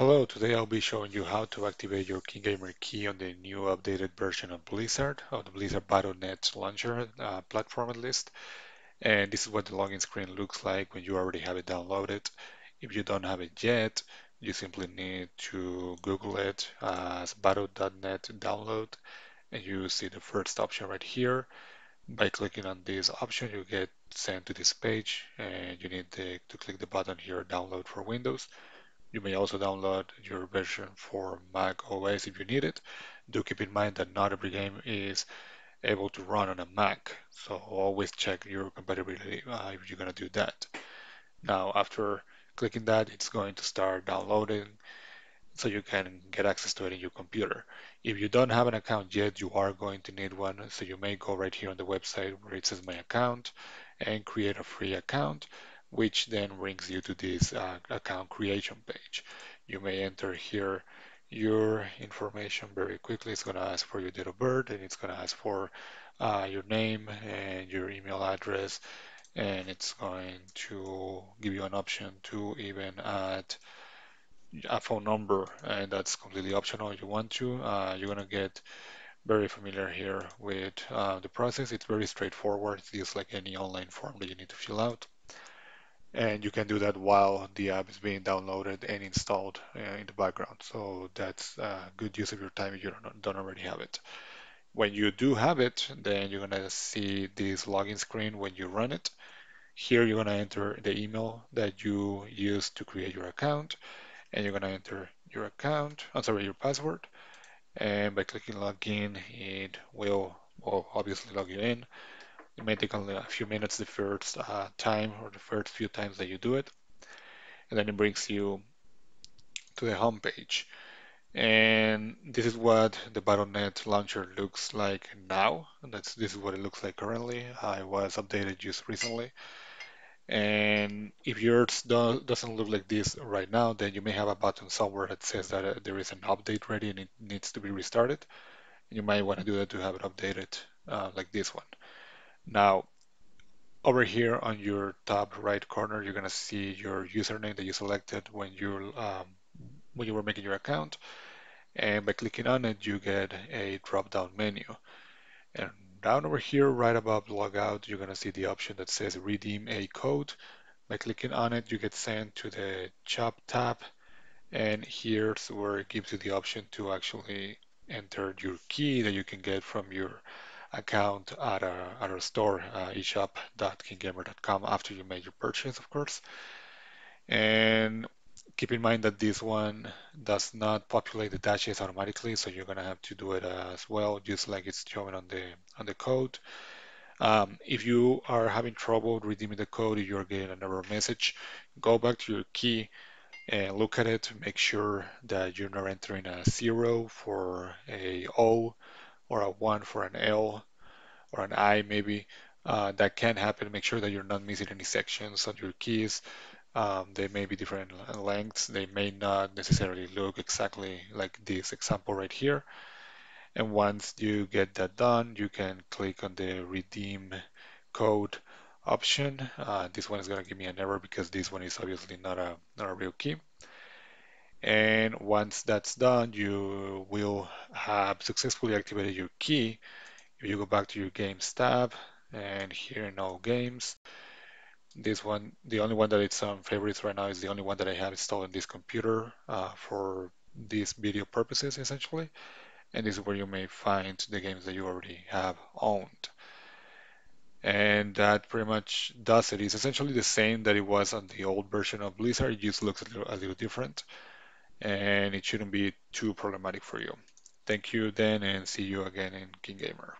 Hello, today I'll be showing you how to activate your KeenGamer key on the new updated version of Blizzard, or the Blizzard Battle.net launcher platform at least. And this is what the login screen looks like when you already have it downloaded. If you don't have it yet, you simply need to Google it as Battle.net download, and you see the first option right here. By clicking on this option, you get sent to this page, and you need to click the button here, Download for Windows. You may also download your version for Mac OS if you need it. Do keep in mind that not every game is able to run on a Mac, so always check your compatibility if you're going to do that. Now, after clicking that, it's going to start downloading so you can get access to it in your computer. If you don't have an account yet, you are going to need one, so you may go right here on the website where it says My Account and create a free account, which then brings you to this account creation page. You may enter here your information very quickly. It's going to ask for your date of birth, and it's going to ask for your name and your email address, and it's going to give you an option to even add a phone number, and that's completely optional if you want to. You're going to get very familiar here with the process. It's very straightforward. It's just like any online form that you need to fill out. And you can do that while the app is being downloaded and installed in the background. So that's a good use of your time if you don't already have it. When you do have it, then you're going to see this login screen when you run it. Here you're going to enter the email that you used to create your account, and you're going to enter your your password. And by clicking login, it will obviously log you in. It may take only a few minutes the first time, or the first few times that you do it, and then it brings you to the home page. And this is what the Battle.net launcher looks like now. And this is what it looks like currently. It was updated just recently. And if yours doesn't look like this right now, then you may have a button somewhere that says that there is an update ready and it needs to be restarted. You might want to do that to have it updated like this one. Now, over here on your top right corner, you're going to see your username that you selected when you were making your account. And by clicking on it, you get a drop-down menu. And down over here, right above Logout, you're going to see the option that says Redeem a Code. By clicking on it, you get sent to the Shop tab. And here's where it gives you the option to actually enter your key that you can get from your account at our store, eshop.keengamer.com, after you made your purchase, of course. And keep in mind that this one does not populate the dashes automatically, so you're gonna have to do it as well, just like it's showing on the code. If you are having trouble redeeming the code, if you're getting an error message, go back to your key and look at it. Make sure that you're not entering a 0 for a O, or a 1 for an L, or an I maybe. That can happen. Make sure that you're not missing any sections on your keys. They may be different lengths. They may not necessarily look exactly like this example right here. And once you get that done, you can click on the Redeem Code option. This one is going to give me an error because this one is obviously not a real key. And once that's done, you will have successfully activated your key. If you go back to your Games tab, and here in All Games, this one, the only one that it's on favorites right now, is the only one that I have installed on this computer for these video purposes, essentially. And this is where you may find the games that you already have owned. And that pretty much does it. It's essentially the same that it was on the old version of Blizzard. It just looks a little different. And it shouldn't be too problematic for you. Thank you then, and see you again in KeenGamer.